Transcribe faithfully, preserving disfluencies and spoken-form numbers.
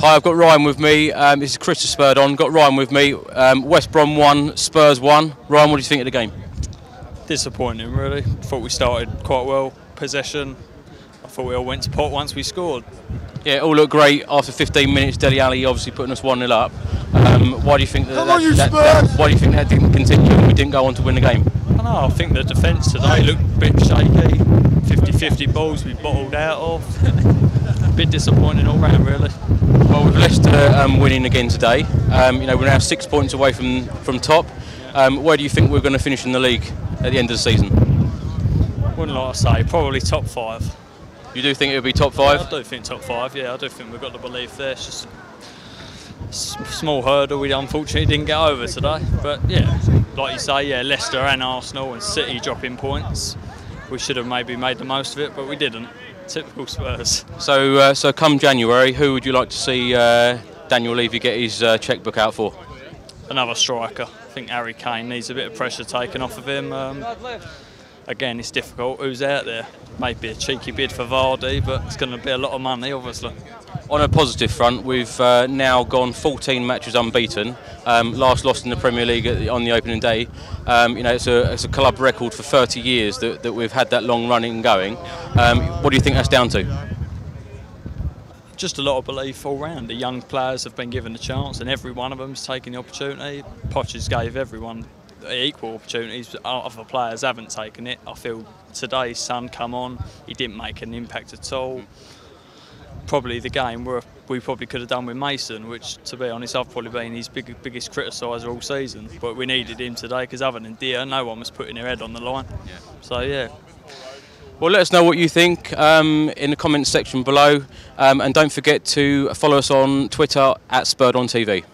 Hi, I've got Ryan with me. Um, this is Chris of Spurred On. Got Ryan with me. Um, West Brom won, Spurs won. Ryan, what do you think of the game? Disappointing, really. Thought we started quite well. Possession. I thought we all went to pot once we scored. Yeah, it all looked great after fifteen minutes. Dele Alli obviously putting us one nil up. Um, why do you think that? Come that, on, you that, that why do you think that didn't continue and we didn't go on to win the game? I don't know. I think the defence today looked a bit shaky. fifty fifty balls we bottled out of. A bit disappointing all round, really. Well, with Leicester um, winning again today, um, you know, we're now six points away from from top. Um, where do you think we're going to finish in the league at the end of the season? Wouldn't like to say, probably top five. You do think it'll be top five? Yeah, I do think top five. Yeah, I do think we've got the belief there. It's just a small hurdle we unfortunately didn't get over today. But yeah, like you say, yeah, Leicester and Arsenal and City dropping points. We should have maybe made the most of it, but we didn't. Typical Spurs. So, uh, so come January, who would you like to see uh, Daniel Levy get his uh, chequebook out for? Another striker. I think Harry Kane needs a bit of pressure taken off of him. Um, again, it's difficult. Who's out there? Maybe a cheeky bid for Vardy, but it's going to be a lot of money, obviously. On a positive front, we've uh, now gone fourteen matches unbeaten. Um, last lost in the Premier League at the, on the opening day. Um, you know, it's a, it's a club record for thirty years that, that we've had that long running going. Um, what do you think that's down to? Just a lot of belief all round. The young players have been given a chance, and every one of them has taken the opportunity. Poches gave everyone equal opportunities. Other players haven't taken it. I feel today Son come on. He didn't make an impact at all. Probably the game where we probably could have done with Mason, which, to be honest, I've probably been his big, biggest criticiser all season. But we needed him today because other than Dier, no one was putting their head on the line. Yeah. So, yeah. Well, let us know what you think um, in the comments section below. Um, and don't forget to follow us on Twitter at SpurredOnTV.